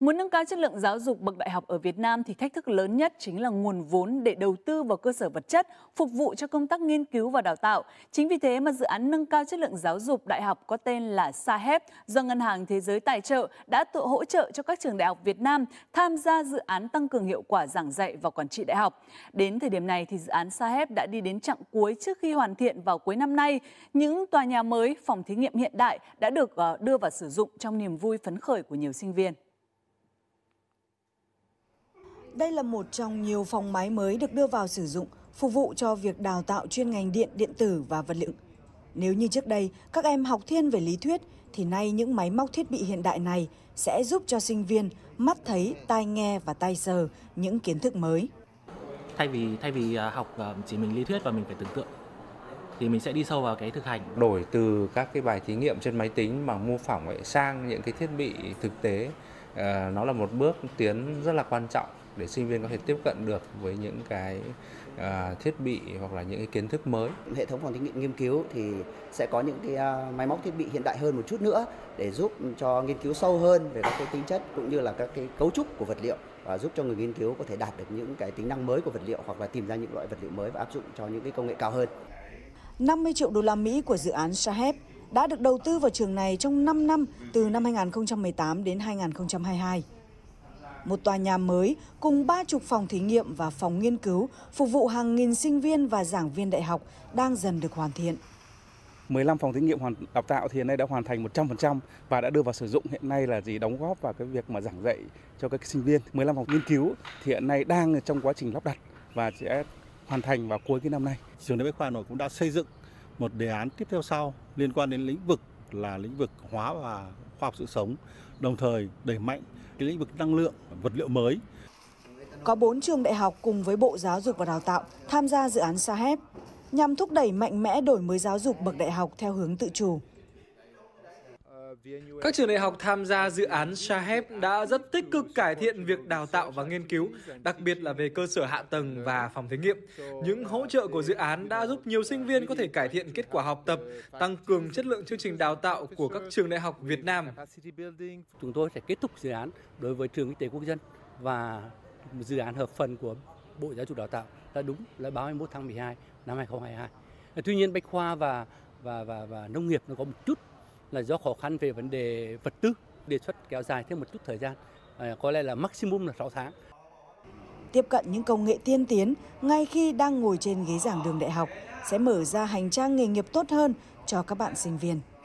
Muốn nâng cao chất lượng giáo dục bậc đại học ở Việt Nam thì thách thức lớn nhất chính là nguồn vốn để đầu tư vào cơ sở vật chất, phục vụ cho công tác nghiên cứu và đào tạo. Chính vì thế mà dự án nâng cao chất lượng giáo dục đại học có tên là SAHEP do Ngân hàng Thế giới tài trợ đã tự hỗ trợ cho các trường đại học Việt Nam tham gia dự án tăng cường hiệu quả giảng dạy và quản trị đại học. Đến thời điểm này thì dự án SAHEP đã đi đến chặng cuối trước khi hoàn thiện vào cuối năm nay. Những tòa nhà mới, phòng thí nghiệm hiện đại đã được đưa vào sử dụng trong niềm vui phấn khởi của nhiều sinh viên. Đây là một trong nhiều phòng máy mới được đưa vào sử dụng, phục vụ cho việc đào tạo chuyên ngành điện, điện tử và vật liệu. Nếu như trước đây các em học thiên về lý thuyết, thì nay những máy móc thiết bị hiện đại này sẽ giúp cho sinh viên mắt thấy, tai nghe và tay sờ những kiến thức mới. Thay vì học chỉ mình lý thuyết và mình phải tưởng tượng, thì mình sẽ đi sâu vào cái thực hành. Đổi từ các cái bài thí nghiệm trên máy tính mà mô phỏng ấy sang những cái thiết bị thực tế, nó là một bước tiến rất là quan trọng để sinh viên có thể tiếp cận được với những cái thiết bị hoặc là những cái kiến thức mới. Hệ thống phòng thí nghiệm nghiên cứu thì sẽ có những cái máy móc thiết bị hiện đại hơn một chút nữa để giúp cho nghiên cứu sâu hơn về các cái tính chất cũng như là các cái cấu trúc của vật liệu và giúp cho người nghiên cứu có thể đạt được những cái tính năng mới của vật liệu hoặc là tìm ra những loại vật liệu mới và áp dụng cho những cái công nghệ cao hơn. 50 triệu đô la Mỹ của dự án SAHEP đã được đầu tư vào trường này trong 5 năm từ năm 2018 đến 2022. Một tòa nhà mới cùng 30 phòng thí nghiệm và phòng nghiên cứu phục vụ hàng nghìn sinh viên và giảng viên đại học đang dần được hoàn thiện. 15 phòng thí nghiệm đào tạo thì hiện nay đã hoàn thành 100% và đã đưa vào sử dụng, hiện nay là gì đóng góp vào cái việc mà giảng dạy cho các sinh viên. 15 phòng nghiên cứu thì hiện nay đang trong quá trình lắp đặt và sẽ hoàn thành vào cuối cái năm nay. Trường Đại học Bách khoa Hà Nội cũng đã xây dựng một đề án tiếp theo sau liên quan đến lĩnh vực là lĩnh vực hóa và khoa học sự sống, đồng thời đẩy mạnh cái lĩnh vực năng lượng, vật liệu mới. Có 4 trường đại học cùng với Bộ Giáo dục và Đào tạo tham gia dự án SAHEP nhằm thúc đẩy mạnh mẽ đổi mới giáo dục bậc đại học theo hướng tự chủ. Các trường đại học tham gia dự án SAHEP đã rất tích cực cải thiện việc đào tạo và nghiên cứu, đặc biệt là về cơ sở hạ tầng và phòng thí nghiệm. Những hỗ trợ của dự án đã giúp nhiều sinh viên có thể cải thiện kết quả học tập, tăng cường chất lượng chương trình đào tạo của các trường đại học Việt Nam. Chúng tôi sẽ kết thúc dự án đối với Trường Kinh tế Quốc dân và dự án hợp phần của Bộ Giáo dục Đào tạo đã đúng là 31 tháng 12 năm 2022. Tuy nhiên Bách khoa và nông nghiệp nó có một chút là do khó khăn về vấn đề vật tư, đề xuất kéo dài thêm một chút thời gian, có lẽ là maximum là 6 tháng. Tiếp cận những công nghệ tiên tiến ngay khi đang ngồi trên ghế giảng đường đại học sẽ mở ra hành trang nghề nghiệp tốt hơn cho các bạn sinh viên.